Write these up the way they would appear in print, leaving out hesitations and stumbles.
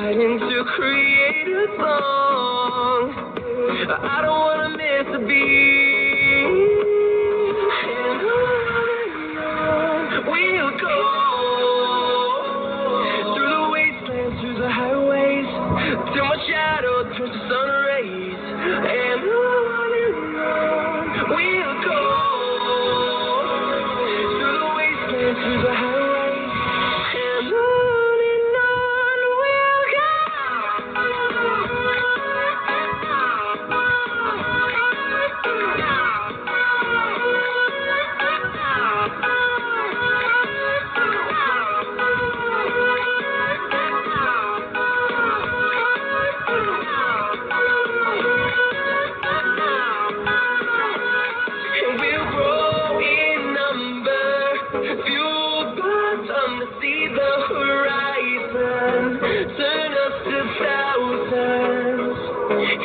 trying to create a song. I don't wanna miss a beat. And on we'll go through the wastelands, through the highways, till my shadow turns to sun rays. And on we'll go through the wastelands, through the highways.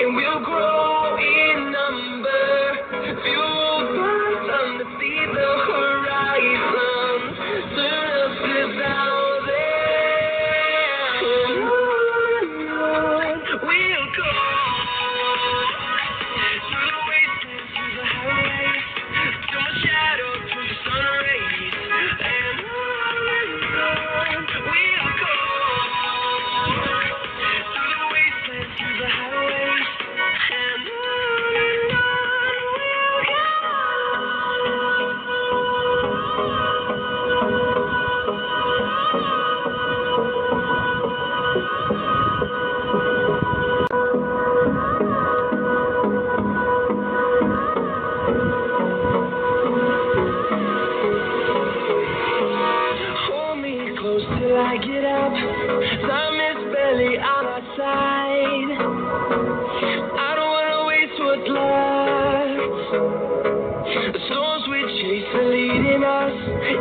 And we'll grow in number, fueled by sun to see the horizon. Turn us to thousands. And on we'll go through the wastelands, through the highways, through my shadow, through the sun rays. And on we'll go through the wastelands, through the highways. I get up, time is barely on our side. I don't wanna waste what's left. The storms we chase are leading us,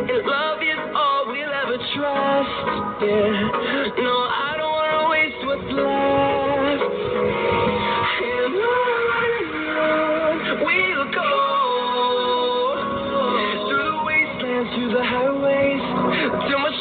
and love is all we'll ever trust. Yeah, no, I don't wanna waste what's left. And on we'll go through the wastelands, through the highways, till my